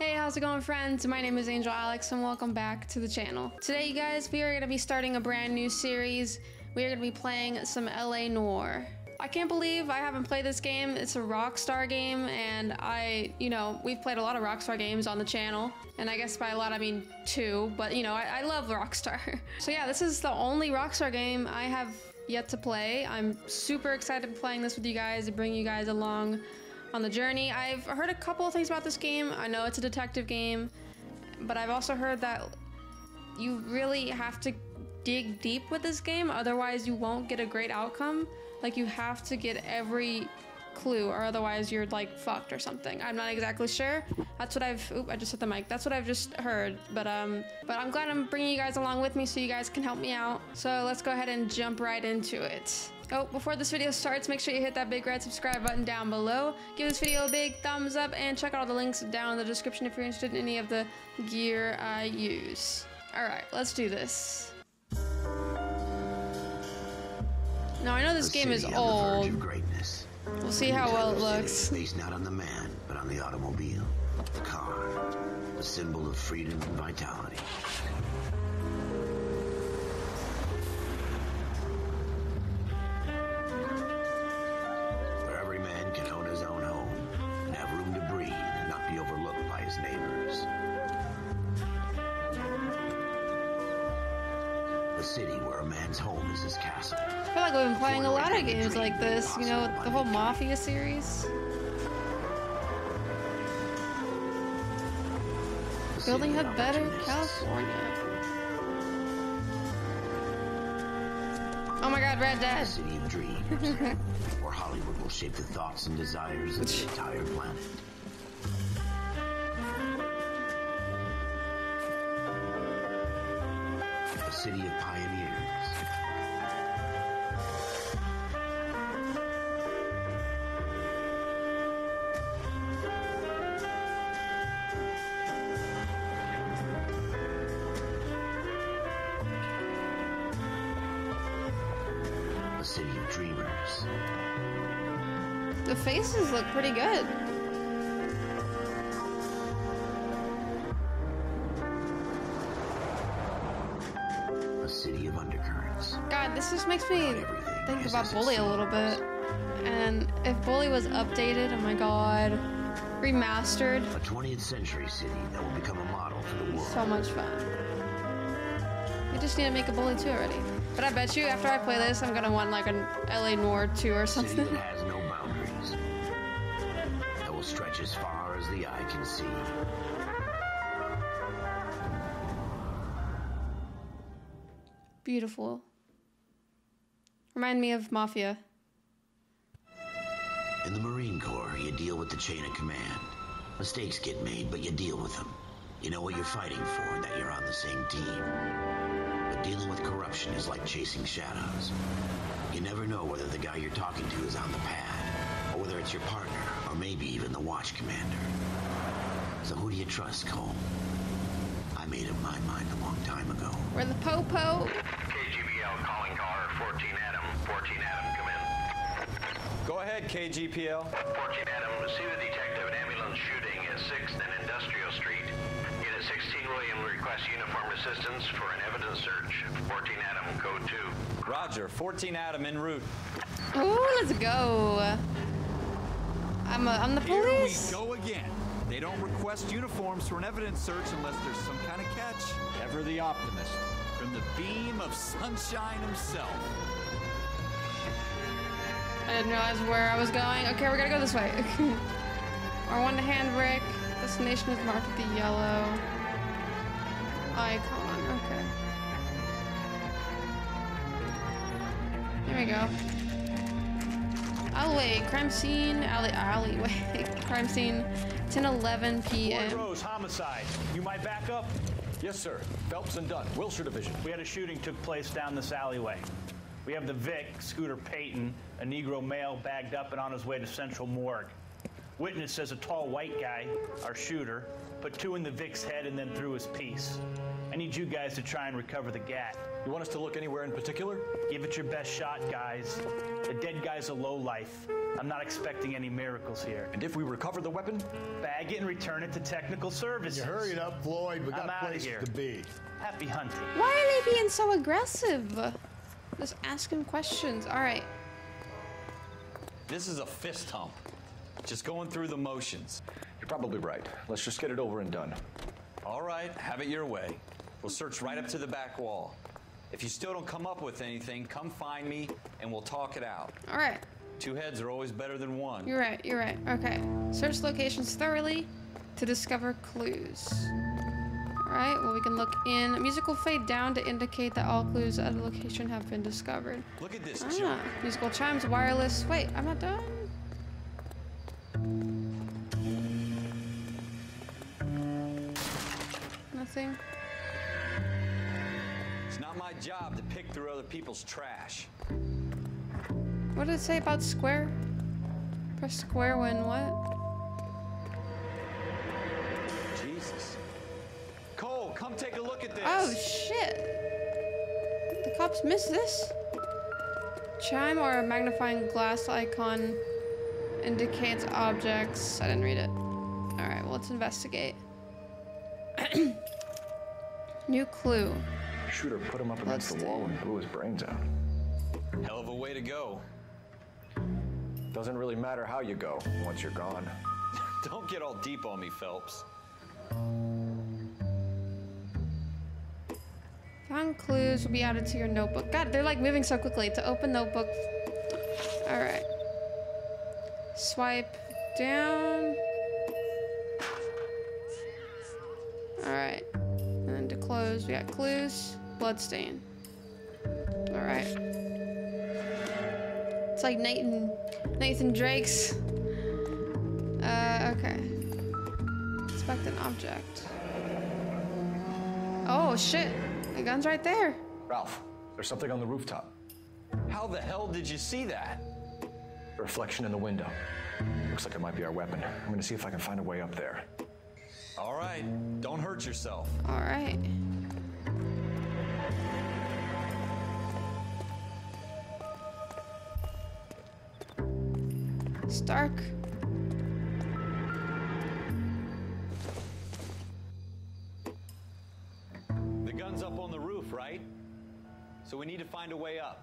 Hey, how's it going, friends? My name is Angel Alex and welcome back to the channel. Today, you guys, we are going to be starting a brand new series. We are going to be playing some L.A. Noire. I can't believe I haven't played this game. It's a Rockstar game, and we've played a lot of Rockstar games on the channel. And I guess by a lot, I mean two, but you know, I love Rockstar. So yeah, this is the only Rockstar game I have yet to play. I'm super excited to be playing this with you guys and bring you guys along on the journey. I've heard a couple of things about this game. I know it's a detective game, but I've also heard that you really have to dig deep with this game, otherwise you won't get a great outcome. Like, you have to get every clue or otherwise you're like fucked or something. I'm not exactly sure. That's what I've, oop, I just hit the mic. That's what I've just heard, but I'm glad I'm bringing you guys along with me so you guys can help me out. So let's go ahead and jump right into it. Oh, before this video starts, make sure you hit that big red subscribe button down below. Give this video a big thumbs up and check out all the links down in the description if you're interested in any of the gear I use. All right, let's do this. Now, I know this game is old. We'll see how well it looks. Based not on the man, but on the automobile, the car, the symbol of freedom and vitality. Where every man can own his own home and have room to breathe and not be overlooked by his neighbors. The city where a man's home is his castle. I feel like we've been playing a lot of games like this, you know, the whole Mafia series. Building a better California. Oh my god, Red Dead. The city of dreams, where Hollywood will shape the thoughts and desires of the entire planet. The city of pioneers. The faces look pretty good. A city of undercurrents. God, this just makes me think about Bully a little bit. And if Bully was updated, oh my god, remastered. A 20th century city that will become a model for the world. So much fun. We just need to make a Bully 2 already. But I bet you after I play this, I'm gonna want like an L.A. Noire 2 or something. Stretch as far as the eye can see. Beautiful. Remind me of Mafia. In the Marine Corps, you deal with the chain of command. Mistakes get made, but you deal with them. You know what you're fighting for and that you're on the same team. But dealing with corruption is like chasing shadows. You never know whether the guy you're talking to is on the pad, or whether it's your partner, or maybe even the watch commander. So who do you trust, Cole? I made up my mind a long time ago. We're the Popo. KGPL calling car 14 Adam. 14 Adam, come in. Go ahead, KGPL. 14 Adam, see the detective and ambulance shooting at 6th and Industrial Street. Unit 16 William requests uniform assistance for an evidence search. 14 Adam, code 2. Roger, 14 Adam en route. Ooh, let's go. I'm the police. Here we go again. They don't request uniforms for an evidence search unless there's some kind of catch. Ever the optimist, from the beam of sunshine himself. I didn't realize where I was going. Okay, we're gonna go this way. Our one to handbrake. Destination is marked with the yellow icon. Okay. Here we go. Alleyway, crime scene, alleyway, crime scene, 10:11 p.m. Floyd Rose, homicide. You might back up? Yes, sir. Phelps and Dunn, Wilshire Division. We had a shooting took place down this alleyway. We have the Vic, Scooter Payton, a Negro male bagged up and on his way to Central Morgue. Witness says a tall white guy, our shooter, put two in the Vic's head and then threw his piece. I need you guys to try and recover the gat. You want us to look anywhere in particular? Give it your best shot, guys. The dead guy's a lowlife. I'm not expecting any miracles here. And if we recover the weapon? Bag it and return it to technical services. You hurry it up, Floyd. We got places to be. Happy hunting. Why are they being so aggressive? Just ask him questions. All right. This is a fist hump. Just going through the motions. You're probably right. Let's just get it over and done. All right, have it your way. We'll search right up to the back wall. If you still don't come up with anything, come find me and we'll talk it out. All right. Two heads are always better than one. You're right, you're right. Okay. Search locations thoroughly to discover clues. All right, well, we can look in. Music will fade down to indicate that all clues at the location have been discovered. Look at this. Ah, musical chimes, wireless. Wait, I'm not done. Nothing. It's not my job to pick through other people's trash. What did it say about square? Press square when what? Jesus. Cole, come take a look at this. Oh shit. The cops missed this? Chime or a magnifying glass icon indicates objects. I didn't read it. All right, well, let's investigate. New clue. Shooter put him up against the wall and blew his brains out. Hell of a way to go. Doesn't really matter how you go once you're gone. Don't get all deep on me, Phelps. Found clues will be added to your notebook. God, they're like moving so quickly. To open notebook. All right. Swipe down. All right, and then to close, we got clues, bloodstain. All right. It's like Nathan Drake's. Okay. Inspect an object. Oh shit, the gun's right there. Ralph, there's something on the rooftop. How the hell did you see that? The reflection in the window. Looks like it might be our weapon. I'm gonna see if I can find a way up there. All right, don't hurt yourself. All right. Stark. The gun's up on the roof, right? So we need to find a way up.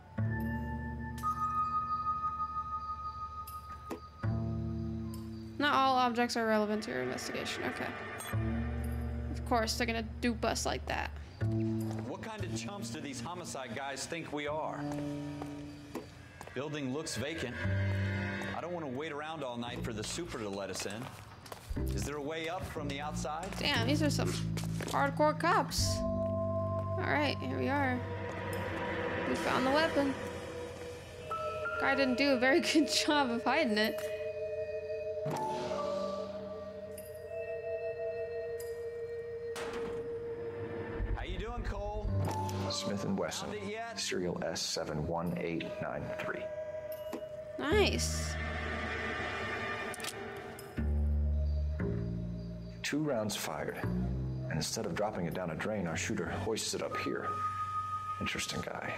Not all objects are relevant to your investigation. Okay. Of course, they're gonna dupe us like that. What kind of chumps do these homicide guys think we are? Building looks vacant. I don't want to wait around all night for the super to let us in. Is there a way up from the outside? Damn, these are some hardcore cops. All right, here we are. We found the weapon. Guy didn't do a very good job of hiding it. Smith & Wesson, serial S71893. Nice. 2 rounds fired, and instead of dropping it down a drain, our shooter hoists it up here. Interesting guy.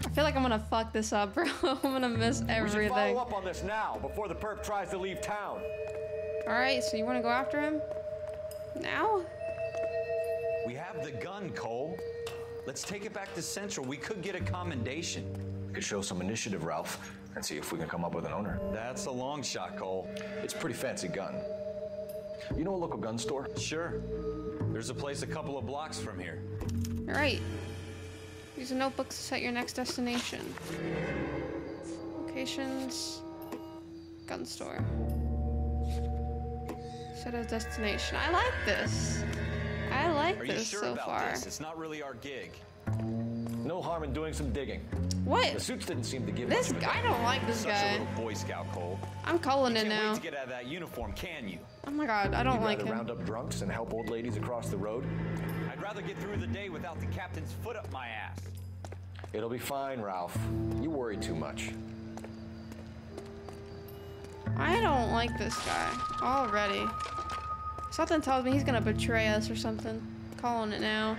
I feel like I'm gonna fuck this up, bro. I'm gonna miss everything. We should follow up on this now, before the perp tries to leave town. All right, so you wanna go after him? Now? We have the gun, Cole. Let's take it back to Central. We could get a commendation. We could show some initiative, Ralph, and see if we can come up with an owner. That's a long shot, Cole. It's a pretty fancy gun. You know a local gun store? Sure. There's a place a couple of blocks from here. All right. Use a notebook to set your next destination. Locations. Gun store. Set a destination. I like this. I like this so far. It's not really our gig. No harm in doing some digging. What? The suits didn't seem to give this guy. I don't like this guy. Such a little Boy Scout, Cole. I'm calling it now. You can't wait to get out of that uniform, can you? Oh my God, I don't like him. You'd rather round up drunks and help old ladies across the road? I'd rather get through the day without the captain's foot up my ass. It'll be fine, Ralph. You worry too much. I don't like this guy already. Something tells me he's gonna betray us or something. Calling it now.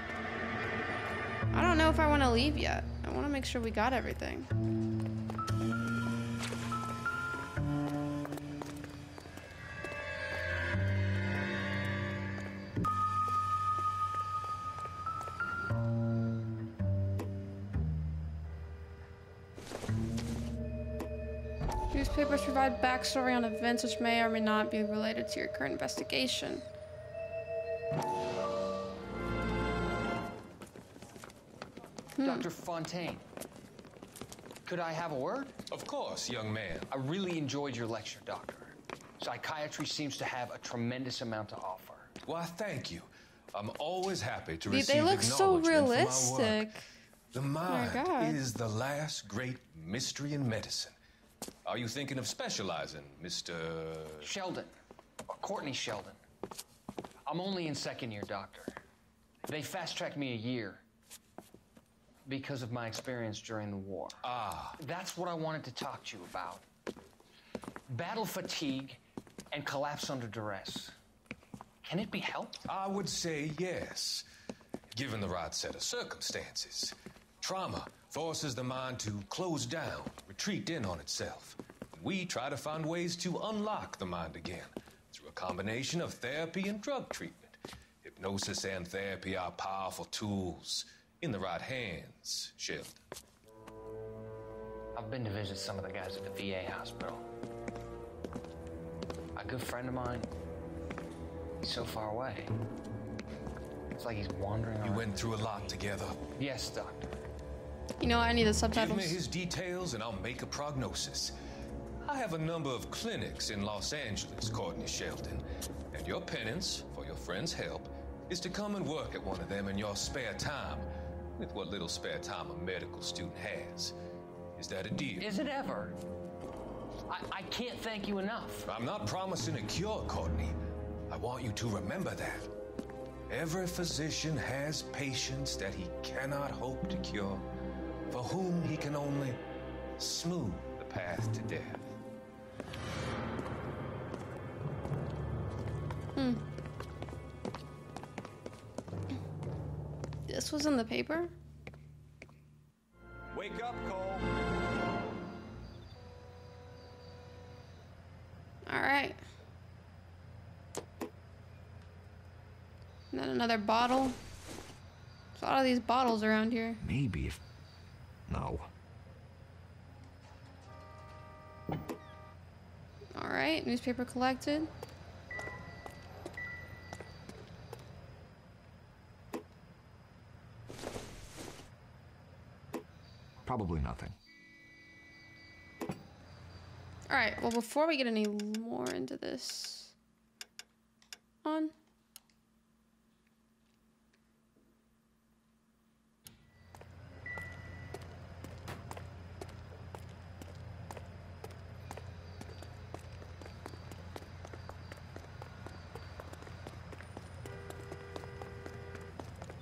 I don't know if I want to leave yet. I want to make sure we got everything. Newspapers provide backstory on events which may or may not be related to your current investigation. Dr. Fontaine, could I have a word? Of course, young man. I really enjoyed your lecture, Doctor. Psychiatry seems to have a tremendous amount to offer. Why, thank you. I'm always happy to receive acknowledgement for my work. They look so realistic. The mind is the last great mystery in medicine. Are you thinking of specializing, Mr.? Sheldon, or Courtney Sheldon. I'm only in second year, Doctor. They fast-tracked me a year. Because of my experience during the war. Ah. That's what I wanted to talk to you about. Battle fatigue and collapse under duress. Can it be helped? I would say yes, given the right set of circumstances. Trauma forces the mind to close down, retreat in on itself. We try to find ways to unlock the mind again through a combination of therapy and drug treatment. Hypnosis and therapy are powerful tools. In the right hands, Sheldon. I've been to visit some of the guys at the VA hospital. A good friend of mine, he's so far away. It's like he's wandering around. You went through a lot together. Yes, Doctor. You know, I need the subtitles. Give me his details and I'll make a prognosis. I have a number of clinics in Los Angeles, Courtney Sheldon, and your penance, for your friend's help, is to come and work at one of them in your spare time. With what little spare time a medical student has. Is that a deal? Is it ever? I can't thank you enough. I'm not promising a cure, Courtney. I want you to remember that. Every physician has patients that he cannot hope to cure, for whom he can only smooth the path to death. This was in the paper? Wake up, Cole. All right. And then another bottle. There's a lot of these bottles around here. Maybe if... No. All right, newspaper collected. Probably nothing. All right, well, before we get any more into this on.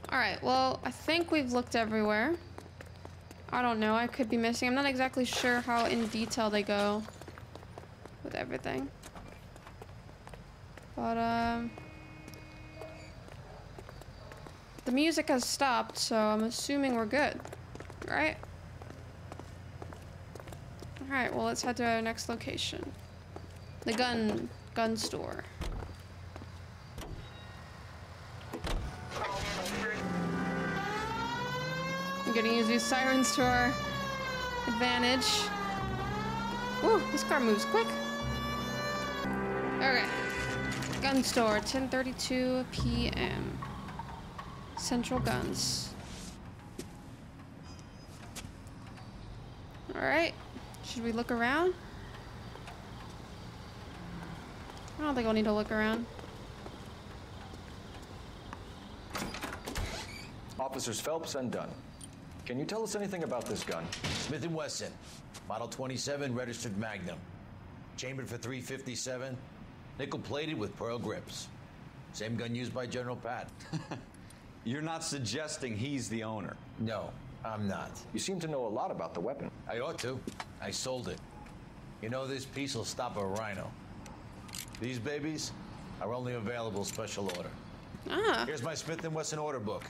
All right, well, I think we've looked everywhere. I don't know, I could be missing. I'm not exactly sure how in detail they go with everything. But, the music has stopped, so I'm assuming we're good, right? Alright, well, let's head to our next location. The gun store. Gonna use these sirens to our advantage. Ooh, this car moves quick. Okay. Gun store, 10:32 p.m. Central Guns. Alright. Should we look around? I don't think I'll need to look around. Officers Phelps and Dunn. Can you tell us anything about this gun? Smith & Wesson, model 27, registered Magnum. Chambered for .357, nickel-plated with pearl grips. Same gun used by General Patton. You're not suggesting he's the owner? No, I'm not. You seem to know a lot about the weapon. I ought to. I sold it. You know, this piece will stop a rhino. These babies, Our only available special order. Ah. Here's my Smith & Wesson order book.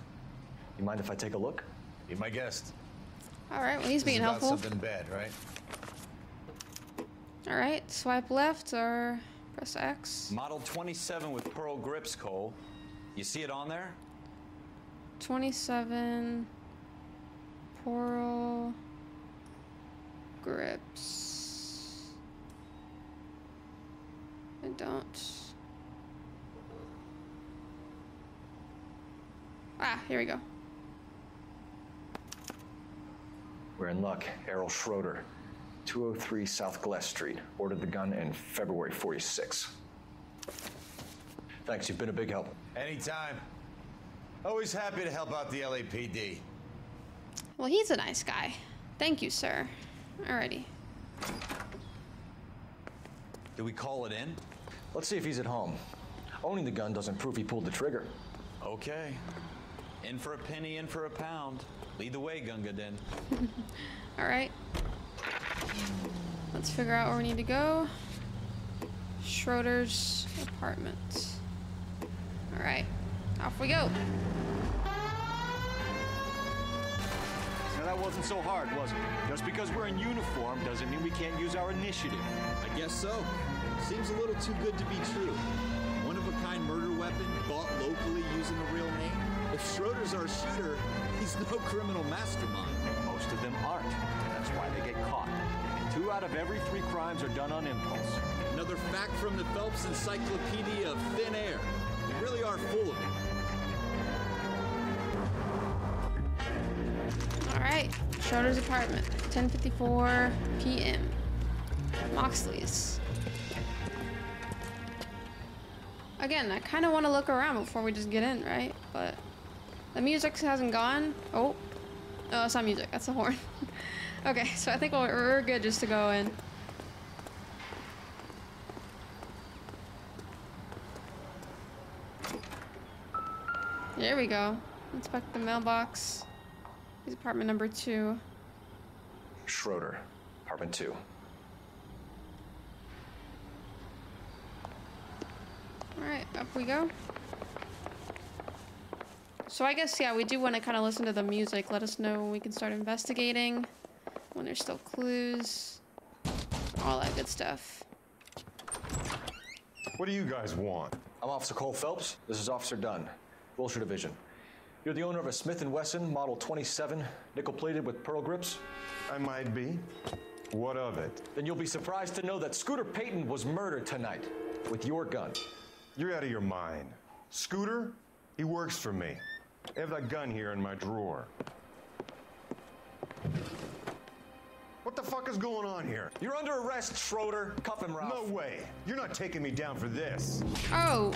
You mind if I take a look? Be my guest. All right, well, he's being helpful. Something bad, right? All right, swipe left or press X. Model 27 with pearl grips, Cole. You see it on there? 27 pearl grips. I don't. Ah, here we go. We're in luck. Errol Schroeder, 203 South Glass Street, ordered the gun in February 46. Thanks, you've been a big help. Anytime. Always happy to help out the LAPD. Well, he's a nice guy. Thank you, sir. Alrighty. Do we call it in? Let's see if he's at home. Owning the gun doesn't prove he pulled the trigger. Okay. In for a penny, in for a pound. Lead the way, Gunga Din. Alright. Let's figure out where we need to go. Schroeder's apartment. Alright. Off we go. Now that wasn't so hard, was it? Just because we're in uniform doesn't mean we can't use our initiative. I guess so. Seems a little too good to be true. One of a kind murder weapon bought locally using a real name. If Schroeder's our shooter, he's no criminal mastermind. Most of them aren't. That's why they get caught. 2 out of every 3 crimes are done on impulse. Another fact from the Phelps Encyclopedia of Thin Air. We really are full of it. All right, Schroeder's apartment, 10:54 p.m. Moxley's. Again, I kind of want to look around before we just get in, right? But the music hasn't gone. Oh, no, it's not music. That's the horn. Okay, so I think we're good just to go in. There we go. Inspect the mailbox. He's apartment number 2. Schroeder, apartment 2. Alright, up we go. So I guess, yeah, we do want to kind of listen to the music. Let us know when we can start investigating, when there's still clues, all that good stuff. What do you guys want? I'm Officer Cole Phelps. This is Officer Dunn, Wilshire Division. You're the owner of a Smith & Wesson Model 27, nickel-plated with pearl grips? I might be. What of it? Then you'll be surprised to know that Scooter Payton was murdered tonight with your gun. You're out of your mind. Scooter? He works for me. I have that gun here in my drawer. What the fuck is going on here? You're under arrest, Schroeder. Cuff him, Ralph. No way. You're not taking me down for this. Oh.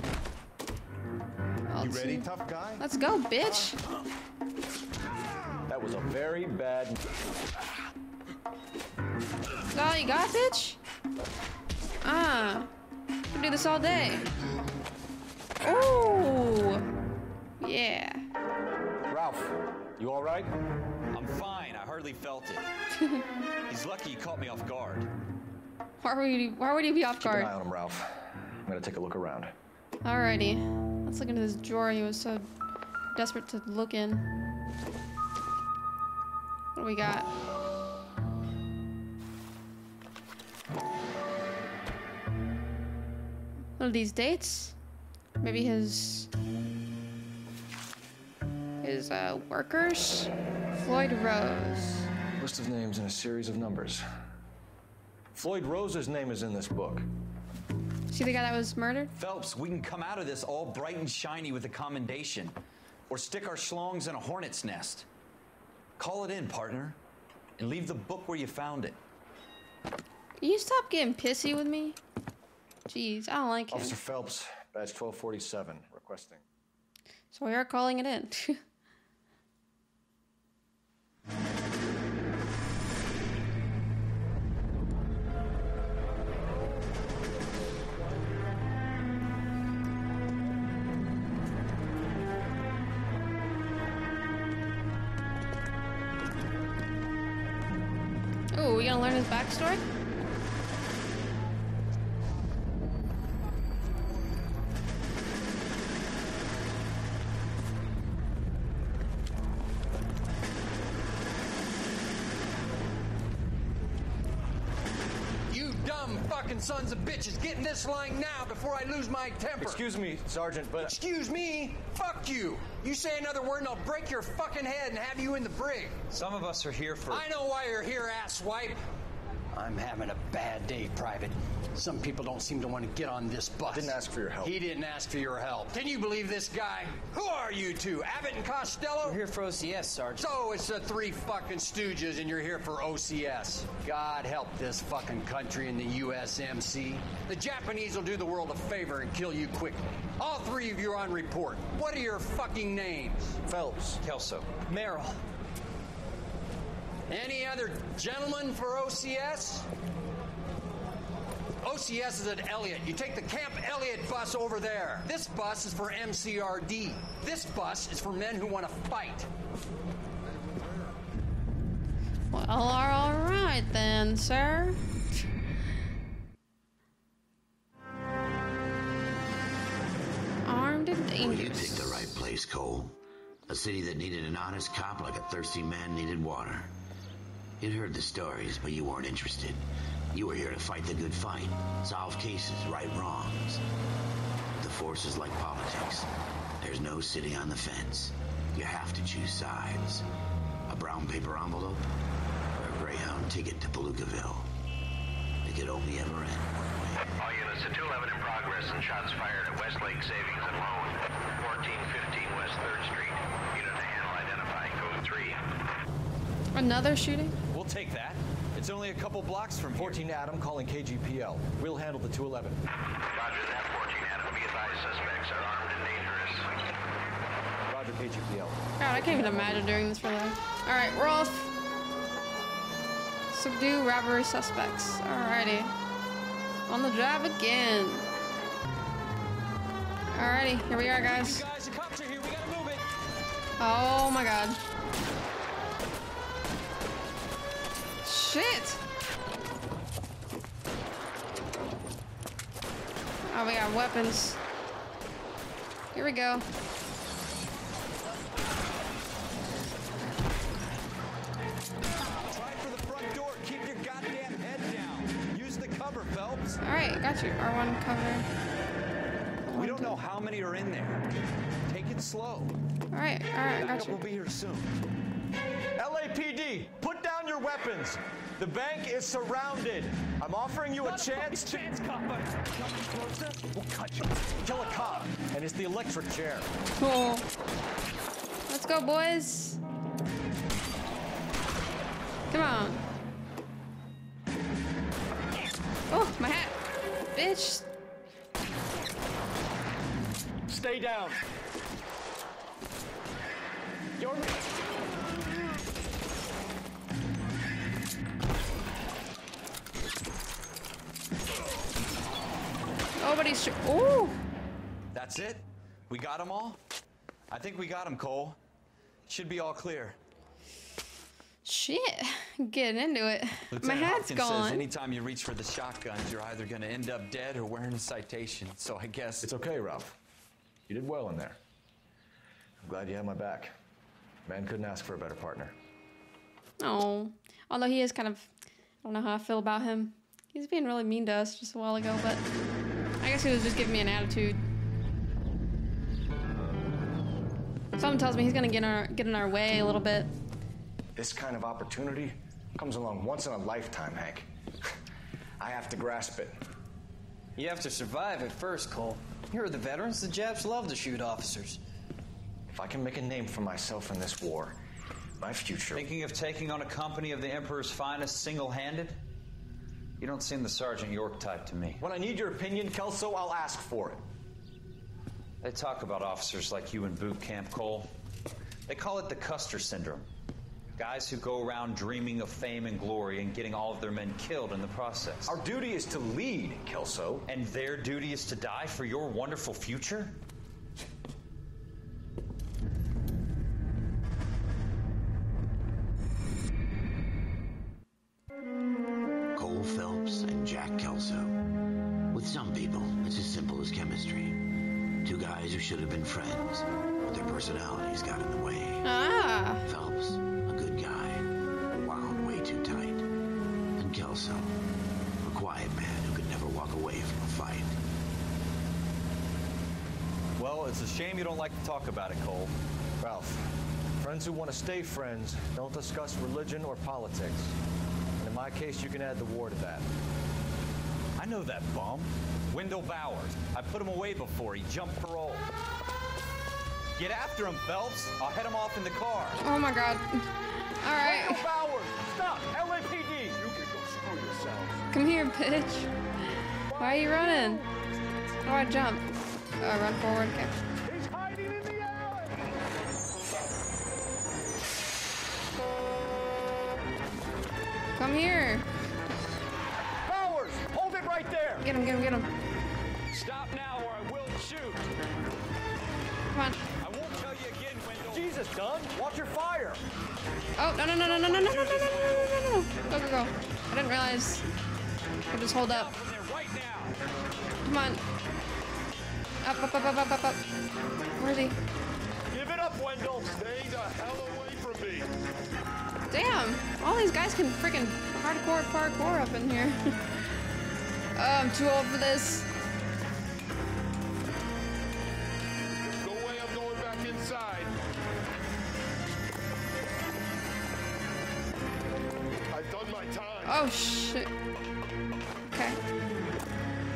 You ready, tough guy? Let's go, bitch. That was a very bad... That's all you got, bitch? Ah. I can do this all day. Oh. Yeah. Ralph, you all right? I'm fine. I hardly felt it. He's lucky he caught me off guard. Why would he be off guard? Keep an eye on him, Ralph. I'm gonna take a look around. Alrighty. Let's look into this drawer he was so desperate to look in. What do we got? What are these dates? Maybe his workers? Floyd Rose. List of names and a series of numbers. Floyd Rose's name is in this book. See the guy that was murdered? Phelps, we can come out of this all bright and shiny with a commendation. Or stick our schlongs in a hornet's nest. Call it in, partner. And leave the book where you found it. Can you stop getting pissy with me? Jeez, I don't like it. Officer Phelps, badge 1247, requesting. So we are calling it in. Oh, we gonna learn his backstory? fucking sons of bitches. Get in this line now before I lose my temper. Excuse me, Sergeant, but... Excuse me? Fuck you. You say another word and I'll break your fucking head and have you in the brig. Some of us are here for... I know why you're here, asswipe. I'm having a bad day, Private. Some people don't seem to want to get on this bus. Didn't ask for your help. He didn't ask for your help. Can you believe this guy? Who are you two? Abbott and Costello? We're here for OCS, Sergeant. So it's the three fucking stooges and you're here for OCS. God help this fucking country and the USMC. The Japanese will do the world a favor and kill you quickly. All three of you are on report. What are your fucking names? Phelps. Kelso. Merrill. Any other gentlemen for OCS? OCS is at Elliott. You take the Camp Elliott bus over there. This bus is for MCRD. This bus is for men who want to fight. Well, all right then, sir. Armed and dangerous. Well, you picked the right place, Cole. A city that needed an honest cop like a thirsty man needed water. You'd heard the stories, but you weren't interested. You were here to fight the good fight, solve cases, right wrongs. The force is like politics. There's no sitting on the fence. You have to choose sides. A brown paper envelope or a Greyhound ticket to Palookaville. It could only ever end one way. All units to 211 in progress and shots fired at Westlake Savings and Loan, 1415 West 3rd Street. Unit to handle identifying code 3. Another shooting? We'll take that. It's only a couple blocks from 14 here. Adam calling KGPL. We'll handle the 211. Roger that, 14 Adam. Be advised, suspects are armed and dangerous. Roger, KGPL. God, I can't even imagine doing this for them. All right, we're off. Subdue robbery suspects. Alrighty. On the job again. Alrighty, here we are, guys. The cops are here. We gotta move it. Oh my God. Shit! Oh, we got weapons. Here we go. Try for the front door. Keep your goddamn head down. Use the cover, Phelps. All right, got you. R1 cover. We don't know how many are in there. Take it slow. All right, got you. We'll be here soon. LAPD, put down your weapons. The bank is surrounded. I'm offering you not a chance to... cop. We'll cut you. Kill a cop. And it's the electric chair. Cool. Let's go, boys. Come on. Oh, my hat. Bitch. Stay down. You're... Nobody's sure. Ooh. That's it. We got them all. I think we got them, Cole. Should be all clear. Shit. Getting into it. Lieutenant my hat's Hopkins gone. Says anytime you reach for the shotguns, you're either going to end up dead or wearing a citation. So I guess it's okay, Ralph. You did well in there. I'm glad you had my back. Man couldn't ask for a better partner. Oh, although he is kind of, I don't know how I feel about him. He's being really mean to us just a while ago, but. I guess he was just giving me an attitude. Something tells me he's gonna get in our way a little bit. This kind of opportunity comes along once in a lifetime, Hank. I have to grasp it. You have to survive at first, Cole. Here are the veterans. The Japs love to shoot officers. If I can make a name for myself in this war, my future... Thinking of taking on a company of the Emperor's finest single-handed? You don't seem the Sergeant York type to me. When I need your opinion, Kelso, I'll ask for it. They talk about officers like you in boot camp, Cole. They call it the Custer Syndrome. Guys who go around dreaming of fame and glory and getting all of their men killed in the process. Our duty is to lead, Kelso. And their duty is to die for your wonderful future? Phelps and Jack Kelso. With some people, it's as simple as chemistry. Two guys who should have been friends, but their personalities got in the way. Ah. Phelps, a good guy, wound way too tight. And Kelso, a quiet man who could never Well, it's a shame you don't like to talk about it, Cole. Ralph, friends who want to stay friends don't discuss religion or politics. And in my case, you can add the war to that. I know that bum. Wendell Bowers. I put him away before he jumped parole. Get after him, Phelps. I'll head him off in the car. Oh, my God. All right. Wendell Bowers, stop. LAPD. You can go screw yourself. Come here, bitch. Why are you running? How do I jump? Oh, I run forward. Okay. He's hiding in the alley. Come here. Bowers, hold it right there. Get him, get him, get him. Stop now or I will shoot. Come on. Jesus, Dunn, watch your fire! Oh, no. Go. I didn't realize. I'll just hold up. Come on. Up. Where is he? Give it up, Wendell! Stay the hell away from me! Damn! All these guys can freaking hardcore parkour up in here. Oh, I'm too old for this. Oh, shit. Okay.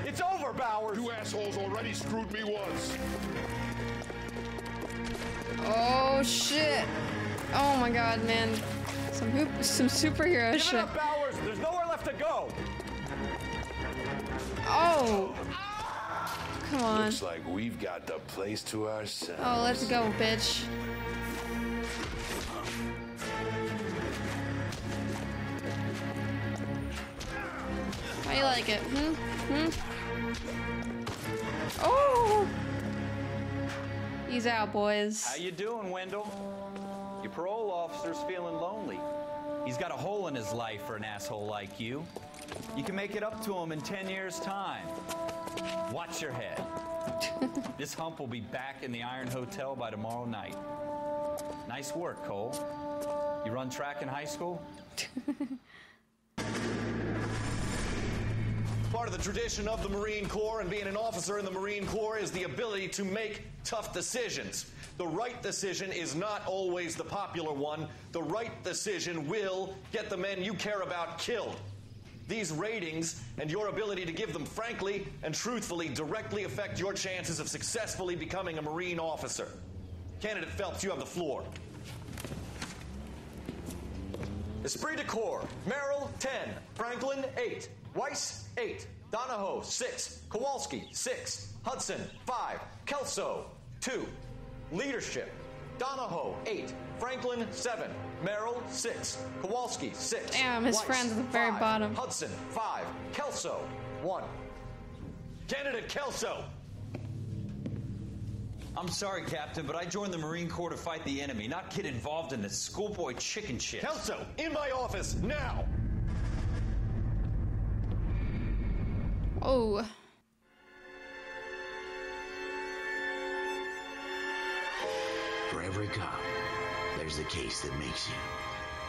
It's over, Bowers! You assholes already screwed me once. Oh, shit. Oh, my God, man. Some superhero shit. Give it up, Bowers! There's nowhere left to go! Oh! Come on. Looks like we've got the place to ourselves. Oh, let's go, bitch. How you like it? Oh! He's out, boys. How you doing, Wendell? Your parole officer's feeling lonely. He's got a hole in his life for an asshole like you. You can make it up to him in 10 years' time. Watch your head. This hump will be back in the Iron Hotel by tomorrow night. Nice work, Cole. You run track in high school? Part of the tradition of the Marine Corps and being an officer in the Marine Corps is the ability to make tough decisions. The right decision is not always the popular one. The right decision will get the men you care about killed. These ratings and your ability to give them frankly and truthfully directly affect your chances of successfully becoming a Marine officer. Candidate Phelps, you have the floor. Esprit de Corps, Merrill, 10, Franklin, 8. Weiss, 8. Donahoe, 6. Kowalski, 6. Hudson, 5. Kelso, 2. Leadership. Donahoe, 8. Franklin, 7. Merrill, 6. Kowalski, 6. Damn, his Weiss, friend's at the very 5. Bottom. Hudson, 5. Kelso, 1. Candidate Kelso! I'm sorry, Captain, but I joined the Marine Corps to fight the enemy, not get involved in this schoolboy chicken shit. Kelso, in my office, now! Oh. For every cop, there's the case that makes you.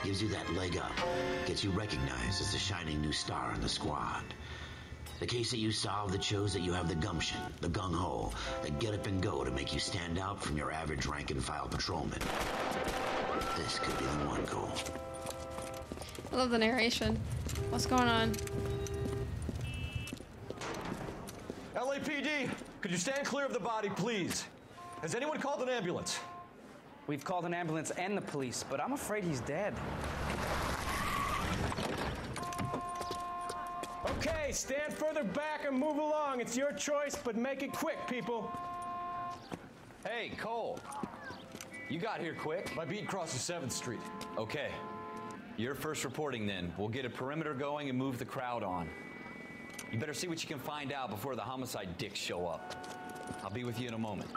Gives you that leg up. Gets you recognized as the shining new star in the squad. The case that you solve that shows that you have the gumption, the gung-ho, the get-up-and-go to make you stand out from your average rank-and-file patrolman. This could be the one, Cole. I love the narration. What's going on? LAPD, could you stand clear of the body, please? Has anyone called an ambulance? We've called an ambulance and the police, but I'm afraid he's dead. Okay, stand further back and move along. It's your choice, but make it quick, people. Hey, Cole. You got here quick. My beat crosses 7th Street. Okay. You're first reporting, then. We'll get a perimeter going and move the crowd on. You better see what you can find out before the homicide dicks show up. I'll be with you in a moment.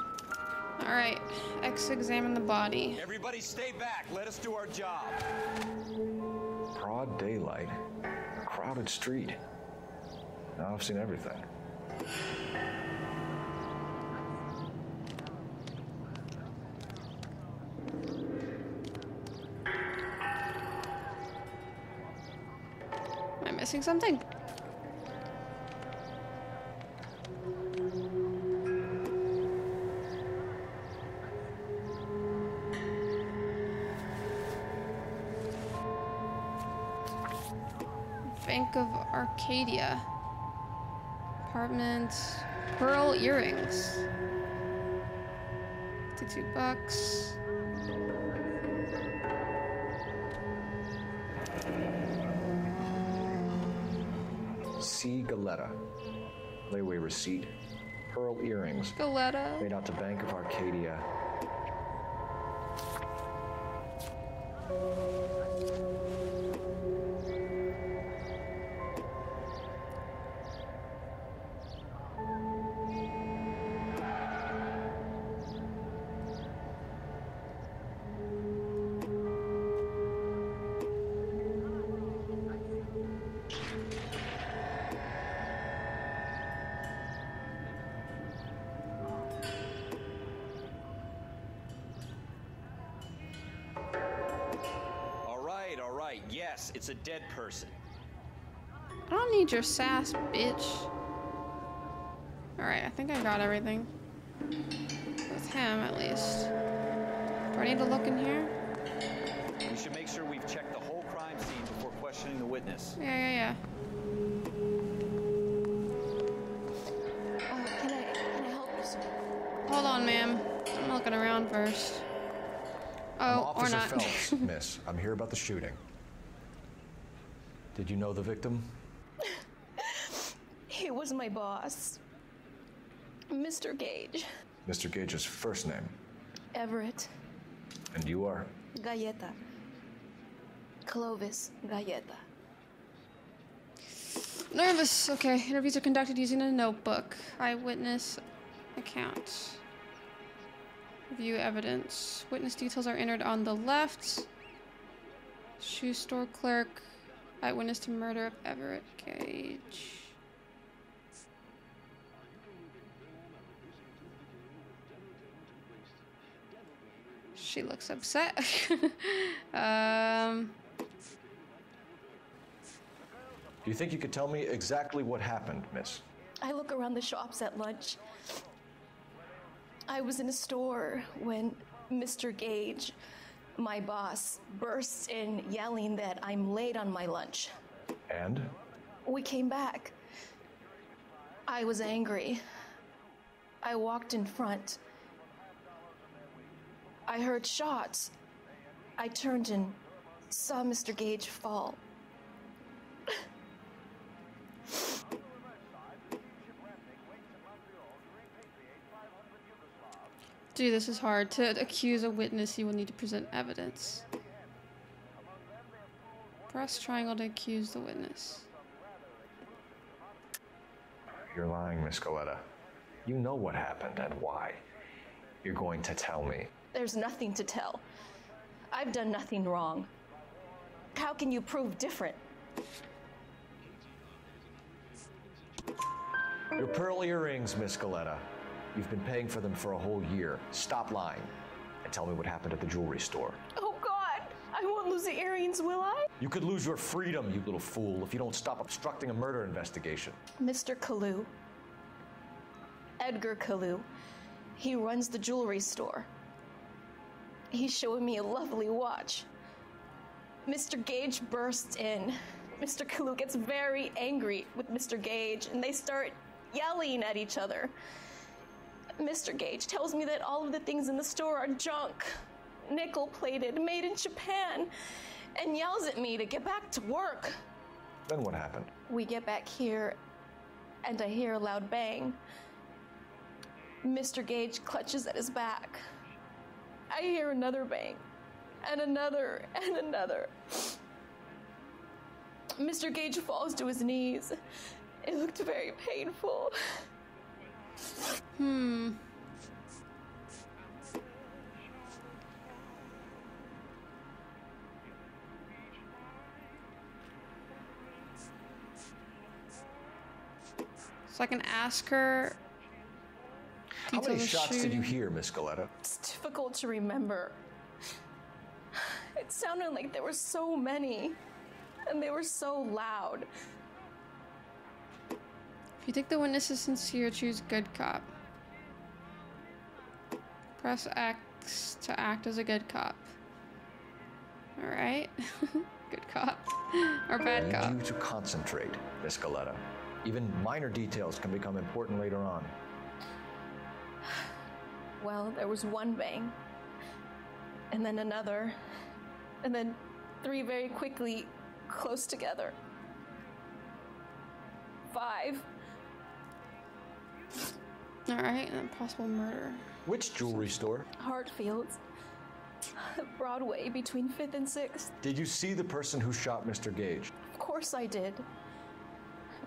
All right, examine the body. Everybody stay back. Let us do our job. Broad daylight, a crowded street. Now I've seen everything. Am I missing something? Bank of Arcadia. Apartment. Pearl earrings. $52. C. Galetta. Layaway receipt. Pearl earrings. Galetta. Made out to Bank of Arcadia. It's a dead person. I don't need your sass, bitch. Alright, I think I got everything. With him, at least. Do I need to look in here? We should make sure we've checked the whole crime scene before questioning the witness. Yeah. Can I help you, sir? Hold on, ma'am. I'm looking around first. Oh, or not. Officer Phelps, miss, I'm here about the shooting. Did you know the victim? He was my boss, Mr. Gage. Mr. Gage's first name? Everett. And you are? Galleta. Clovis Galleta. Nervous. Okay. Interviews are conducted using a notebook. Eyewitness accounts. Review evidence. Witness details are entered on the left. Shoe store clerk. Eyewitness to murder of Everett Gage. She looks upset. Do you think you could tell me exactly what happened, miss? I look around the shops at lunch. I was in a store when Mr. Gage, my boss, bursts in yelling that I'm late on my lunch. And? We came back. I was angry. I walked in front. I heard shots. I turned and saw Mr. Gage fall. Dude, this is hard. To accuse a witness, you will need to present evidence. Press triangle to accuse the witness. You're lying, Miss Galetta. You know what happened and why. You're going to tell me. There's nothing to tell. I've done nothing wrong. How can you prove different? Your pearl earrings, Miss Galetta. You've been paying for them for a whole year. Stop lying and tell me what happened at the jewelry store. Oh, God. I won't lose the earrings, will I? You could lose your freedom, you little fool, if you don't stop obstructing a murder investigation. Mr. Kalou. Edgar Kalou. He runs the jewelry store. He's showing me a lovely watch. Mr. Gage bursts in. Mr. Kalou gets very angry with Mr. Gage, and they start yelling at each other. Mr. Gage tells me that all of the things in the store are junk, nickel-plated, made in Japan, and yells at me to get back to work. Then what happened? We get back here, and I hear a loud bang. Mr. Gage clutches at his back. I hear another bang, and another, and another. Mr. Gage falls to his knees. It looked very painful. So I can ask her. How many shots did you hear, Miss Galetta? It's difficult to remember. It sounded like there were so many, and they were so loud. If you think the witness is sincere, choose good cop. Press X to act as a good cop. All right. good cop or bad cop. I need you to concentrate, Miss Galetta. Even minor details can become important later on. Well, there was one bang, and then another, and then three very quickly, close together. 5. All right, and possible murder. Which jewelry store? Hartfield's. Broadway between 5th and 6th. Did you see the person who shot Mr. Gage? Of course I did.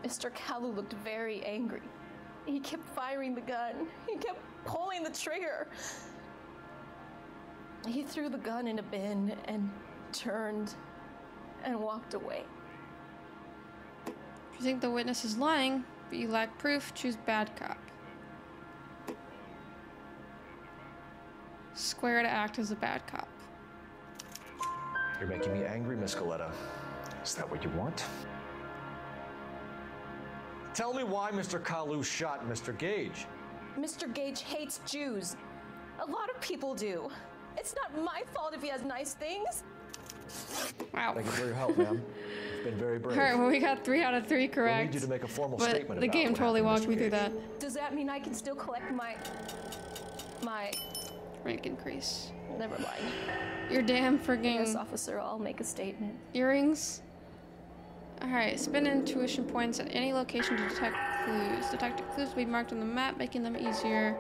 Mr. Kalou looked very angry. He kept firing the gun. He kept pulling the trigger. He threw the gun in a bin and turned and walked away. If you think the witness is lying, but you lack proof, choose bad cop. Square to act as a bad cop. You're making me angry, Miss Galetta. Is that what you want? Tell me why Mr. Kalou shot Mr. Gage. Mr. Gage hates Jews. A lot of people do. It's not my fault if he has nice things. Wow. Thank you for your help, ma'am. You've been very brave. All right, well, we got 3 out of 3 correct. We'll need you to make a formal statement. The game totally walked me through that. Does that mean I can still collect my rank increase? Never mind. You're damn frigging. Yes, officer, I'll make a statement. Earrings. All right, spend intuition points at any location to detect clues. Detected clues will be marked on the map, making them easier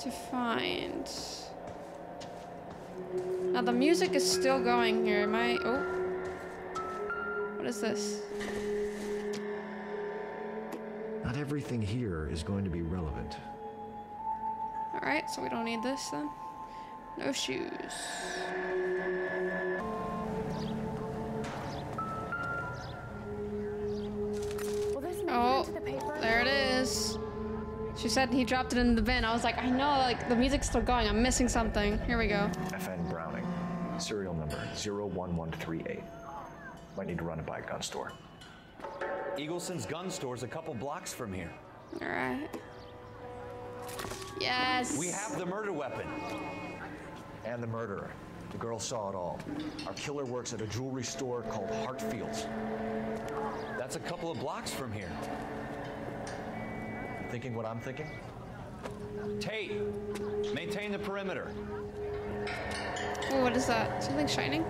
to find. Now the music is still going here. Am I? Oh, what is this? Not everything here is going to be relevant. All right, so we don't need this then. No shoes. Oh, there it is. She said he dropped it in the bin. I was like, I know, like the music's still going. I'm missing something. Here we go. FN Browning, serial number 01138. Might need to run it by a gun store. Eagleson's gun store's a couple blocks from here. All right. Yes. We have the murder weapon. And the murderer. The girl saw it all. Our killer works at a jewelry store called Hartfield's. That's a couple of blocks from here. Thinking what I'm thinking? Tate, maintain the perimeter. Oh, what is that? Something shining?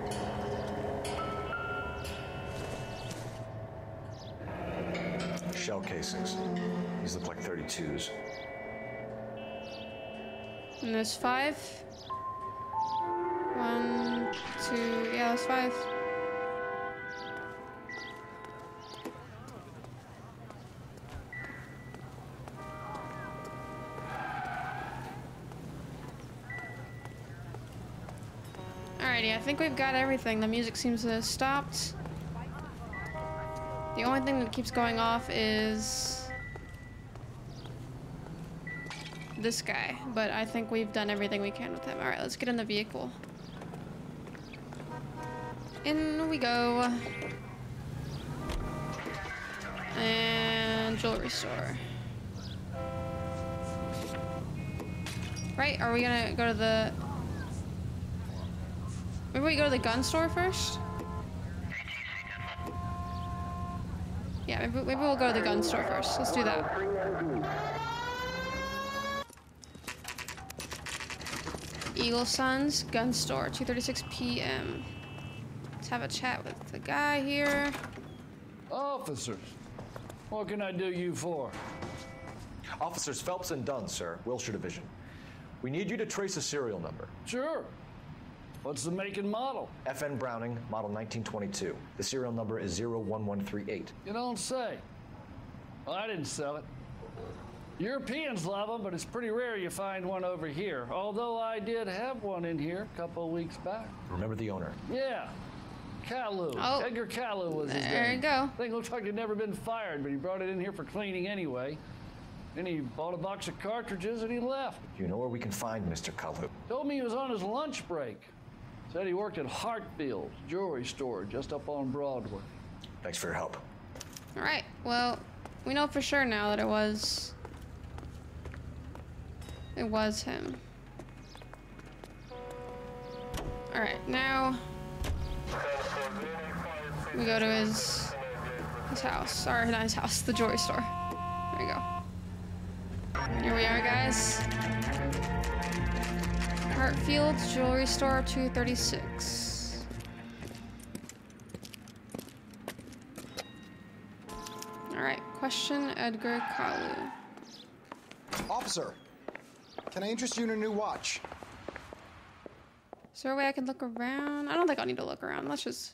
Shell casings. These look like 32s. And there's 5. 1, 2, yeah, there's 5. Alrighty, I think we've got everything. The music seems to have stopped. The only thing that keeps going off is this guy, but I think we've done everything we can with him. Alright, let's get in the vehicle. In we go. And jewelry store. Right, are we gonna go to the... Maybe we go to the gun store first? Yeah, maybe we'll go to the gun store first. Let's do that. Eagleson's gun store, 2:36 p.m. Let's have a chat with the guy here. Officers, what can I do you for? Officers Phelps and Dunn, sir, Wilshire Division. We need you to trace a serial number. Sure. What's the make and model? FN Browning, model 1922. The serial number is 01138. You don't say. Well, I didn't sell it. Europeans love them, but it's pretty rare you find one over here. Although I did have one in here a couple of weeks back. Remember the owner? Yeah. Kalou. Oh. Edgar Kalou was his name. There you go. Thing looks like he'd never been fired, but he brought it in here for cleaning anyway. Then he bought a box of cartridges and he left. You know where we can find Mr. Kalou? Told me he was on his lunch break. Said he worked at Hartfield jewelry store just up on Broadway. Thanks for your help. All right, well, we know for sure now that it was him. All right, now We go to his house. Or not his house, the jewelry store. There we go. Here we are, guys. Hartfield Jewelry Store 236. Alright, question Edgar Kalou. Officer, can I interest you in a new watch? Is there a way I can look around? I don't think I need to look around. Let's just...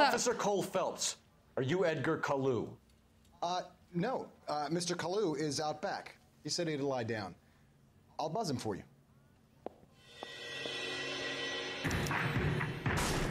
Officer Cole Phelps, are you Edgar Kalou? No. Mr. Kalou is out back. He said he'd lie down. I'll buzz him for you.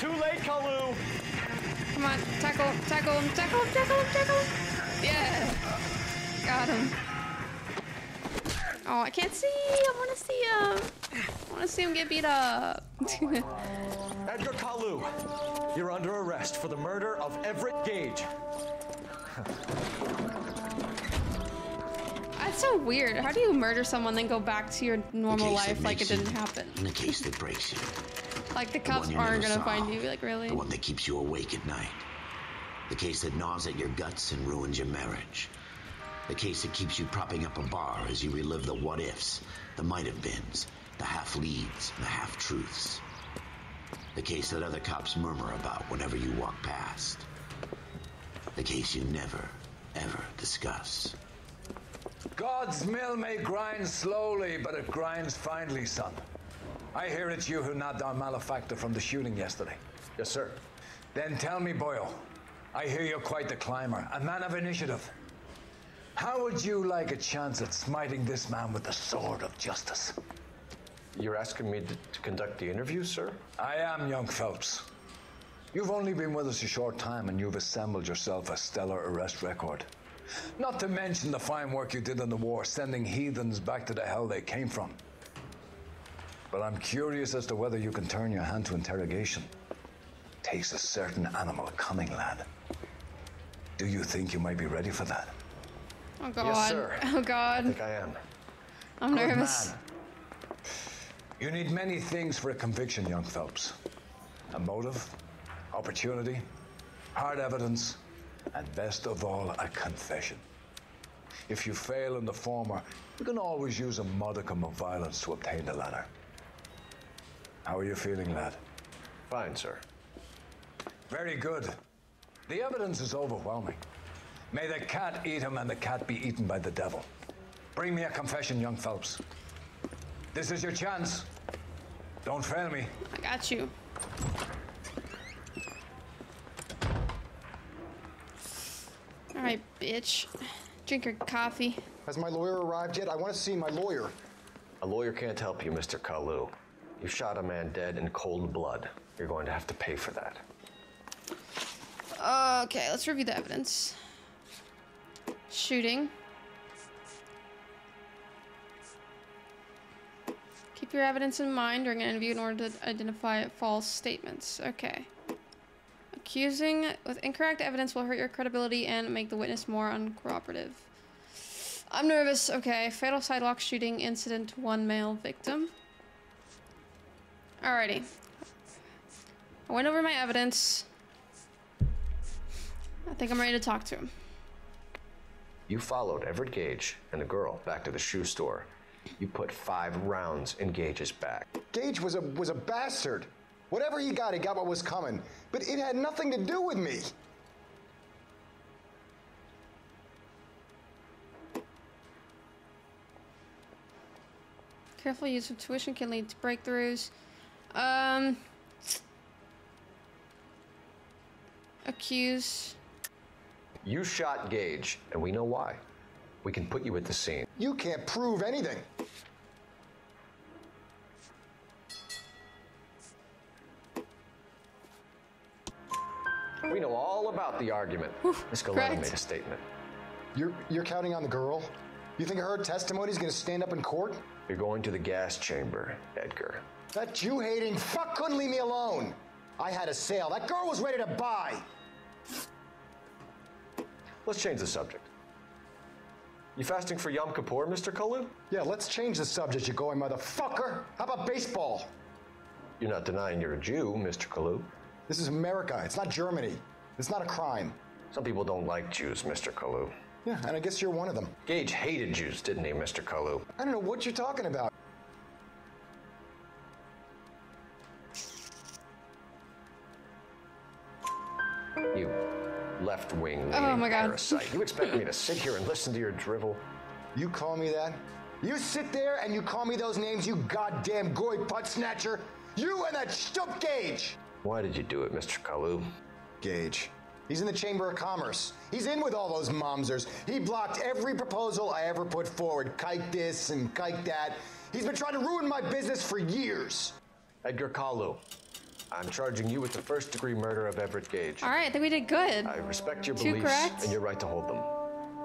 Too late, Kalou. Come on, tackle him. Yeah. Got him. Oh, I can't see. I want to see him. I want to see him get beat up. Edgar Kalou, you're under arrest for the murder of Everett Gage. That's so weird. How do you murder someone then go back to your normal life like it didn't happen? In the case that breaks you. Like the cops aren't gonna find you, like really? The one that keeps you awake at night. The case that gnaws at your guts and ruins your marriage. The case that keeps you propping up a bar as you relive the what-ifs, the might-have-beens, the half-leads, and the half-truths. The case that other cops murmur about whenever you walk past. The case you never, ever discuss. God's mill may grind slowly, but it grinds finely, son. I hear it's you who knocked our malefactor from the shooting yesterday. Yes, sir. Then tell me, Boyle, I hear you're quite the climber, a man of initiative. How would you like a chance at smiting this man with the sword of justice? You're asking me to conduct the interview, sir? I am, young Phelps. You've only been with us a short time, and you've assembled yourself a stellar arrest record. Not to mention the fine work you did in the war, sending heathens back to the hell they came from. But I'm curious as to whether you can turn your hand to interrogation. Takes a certain animal cunning, lad. Do you think you might be ready for that? Oh, God. Yes, sir. Oh, God. I think I am. I'm good nervous. Man. You need many things for a conviction, young Phelps. A motive, opportunity, hard evidence, and best of all, a confession. If you fail in the former, you can always use a modicum of violence to obtain the latter. How are you feeling, lad? Fine, sir. Very good. The evidence is overwhelming. May the cat eat him and the cat be eaten by the devil. Bring me a confession, young Phelps. This is your chance. Don't fail me. I got you. All right, bitch. Drink your coffee. Has my lawyer arrived yet? I want to see my lawyer. A lawyer can't help you, Mr. Kalou. You shot a man dead in cold blood. You're going to have to pay for that. Okay, let's review the evidence. Shooting. Keep your evidence in mind during an interview in order to identify false statements. Okay. Accusing with incorrect evidence will hurt your credibility and make the witness more uncooperative. I'm nervous. Okay. Fatal sidewalk shooting incident, one male victim. Alrighty. I went over my evidence. I think I'm ready to talk to him. You followed Everett Gage and the girl back to the shoe store. You put 5 rounds in Gage's back. Gage was a bastard. Whatever he got what was coming. But it had nothing to do with me. Careful use of tuition can lead to breakthroughs. Accuse. You shot Gage, and we know why. We can put you at the scene. You can't prove anything. We know all about the argument. Miss Galetta made a statement. You're counting on the girl? You think her testimony is going to stand up in court? You're going to the gas chamber, Edgar. That Jew-hating fuck couldn't leave me alone. I had a sale. That girl was ready to buy. Let's change the subject. You fasting for Yom Kippur, Mr. Kalou? Yeah, let's change the subject, you going motherfucker. How about baseball? You're not denying you're a Jew, Mr. Kalou. This is America. It's not Germany. It's not a crime. Some people don't like Jews, Mr. Kalou. Yeah, and I guess you're one of them. Gage hated Jews, didn't he, Mr. Kalou? I don't know what you're talking about. You left-wing parasite. You expect me to sit here and listen to your drivel? You call me that? You sit there and you call me those names, you goddamn goy putt snatcher. You and that stup Gage. Why did you do it, Mr. Kalou? Gage. He's in the Chamber of Commerce. He's in with all those momsers. He blocked every proposal I ever put forward. Kike this and kike that. He's been trying to ruin my business for years. Edgar Kalou, I'm charging you with the first-degree murder of Everett Gage. All right, then we did good. I respect your beliefs and your right to hold them.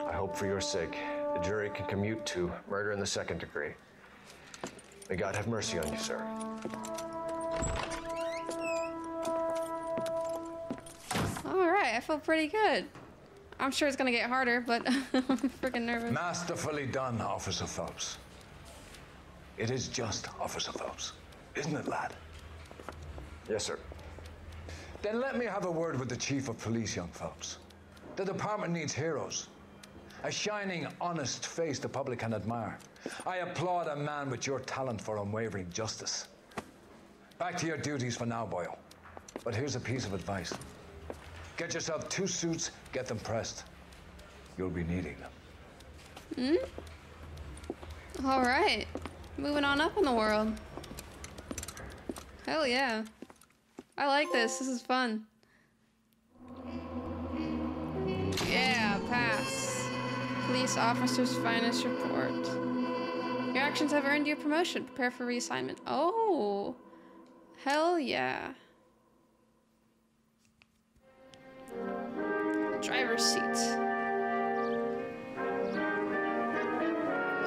I hope for your sake the jury can commute to murder in the second degree. May God have mercy on you, sir. All right, I feel pretty good. I'm sure it's going to get harder, but I'm freaking nervous. Masterfully done, Officer Phelps. It is just Officer Phelps, isn't it, lad? Yes, sir. Then let me have a word with the Chief of Police, young Phelps. The department needs heroes. A shining, honest face the public can admire. I applaud a man with your talent for unwavering justice. Back to your duties for now, Boyle. But here's a piece of advice. Get yourself two suits, get them pressed. You'll be needing them. Hmm? All right. Moving on up in the world. Hell yeah. I like this. This is fun. Yeah, pass. Police officer's finest report. Your actions have earned you a promotion. Prepare for reassignment. Oh. Hell yeah. Driver's seat. So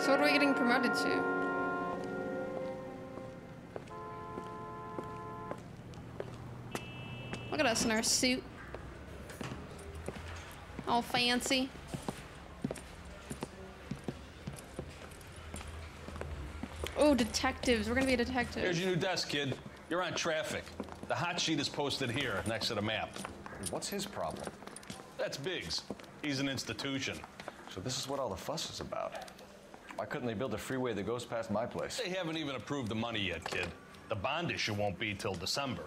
what are we getting promoted to? Look at us in our suit. All fancy. Oh, detectives. We're gonna be a detective. Here's your new desk, kid. You're on traffic. The hot sheet is posted here next to the map. What's his problem? That's Biggs. He's an institution. So this is what all the fuss is about. Why couldn't they build a freeway that goes past my place? They haven't even approved the money yet, kid. The bond issue won't be till December.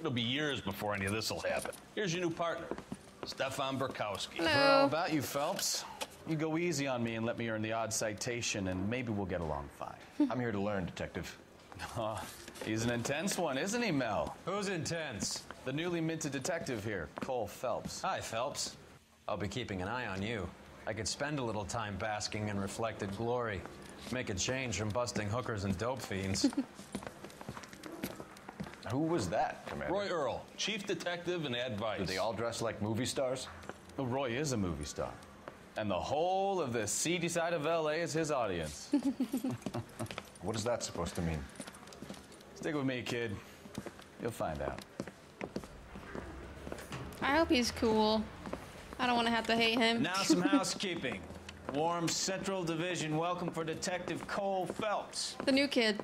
It'll be years before any of this will happen. Here's your new partner, Stefan Burkowski. Hello. Well, about you, Phelps. You go easy on me and let me earn the odd citation, and maybe we'll get along fine. I'm here to learn, detective. Oh, he's an intense one, isn't he, Mel? Who's intense? The newly minted detective here, Cole Phelps. Hi, Phelps. I'll be keeping an eye on you. I could spend a little time basking in reflected glory. Make a change from busting hookers and dope fiends. Who was that, Commander? Roy Earl, chief detective and advice. Do they all dress like movie stars? Well, Roy is a movie star. And the whole of the seedy side of L.A. is his audience. What is that supposed to mean? Stick with me, kid. You'll find out. I hope he's cool. I don't want to have to hate him. Now some housekeeping. Warm Central Division welcome for Detective Cole Phelps. The new kid.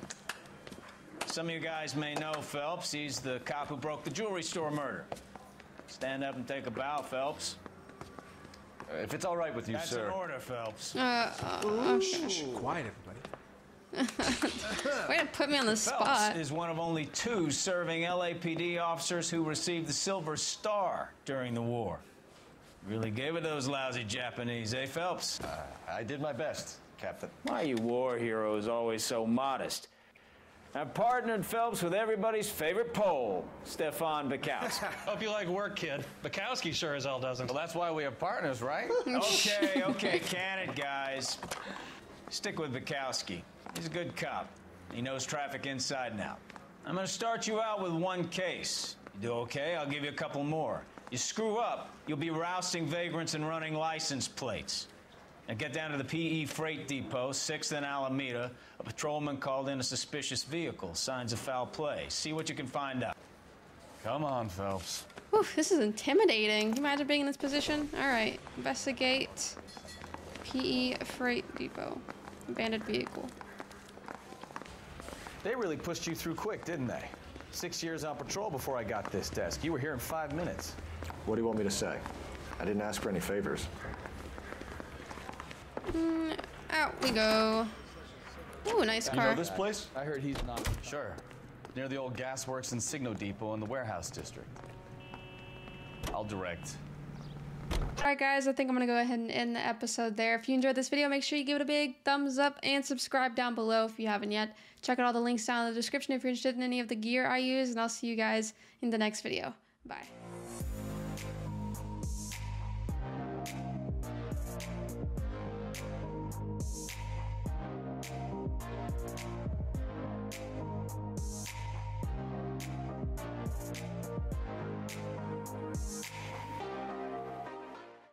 Some of you guys may know Phelps. He's the cop who broke the jewelry store murder. Stand up and take a bow, Phelps. If it's all right with you, sir. That's an order, Phelps. Shh, quiet, everybody. Way to put me on the spot. Phelps is one of only two serving LAPD officers who received the Silver Star during the war. Really gave it those lousy Japanese, eh, Phelps? I did my best, Captain. Why you war heroes always so modest? I partnered Phelps with everybody's favorite Pole, Stefan Burkowski. Hope you like work, kid. Burkowski sure as hell doesn't. Well, that's why we have partners, right? Okay, can it, guys. Stick with Burkowski. He's a good cop. He knows traffic inside and out. I'm going to start you out with one case. You do okay, I'll give you a couple more. You screw up, you'll be rousting vagrants and running license plates. Now get down to the P.E. Freight Depot, 6th and Alameda. A patrolman called in a suspicious vehicle. Signs of foul play. See what you can find out. Come on, Phelps. Oof, this is intimidating. Can you imagine being in this position? All right. Investigate P.E. Freight Depot. Abandoned vehicle. They really pushed you through quick, didn't they? 6 years on patrol before I got this desk. You were here in 5 minutes. What do you want me to say? I didn't ask for any favors. Out we go. Ooh, nice car. You know this place? I heard he's not. Sure. Near the old gasworks and Signo Depot in the warehouse district. I'll direct. Alright guys, I think I'm going to go ahead and end the episode there. If you enjoyed this video, make sure you give it a big thumbs up and subscribe down below if you haven't yet. Check out all the links down in the description if you're interested in any of the gear I use, and I'll see you guys in the next video. Bye.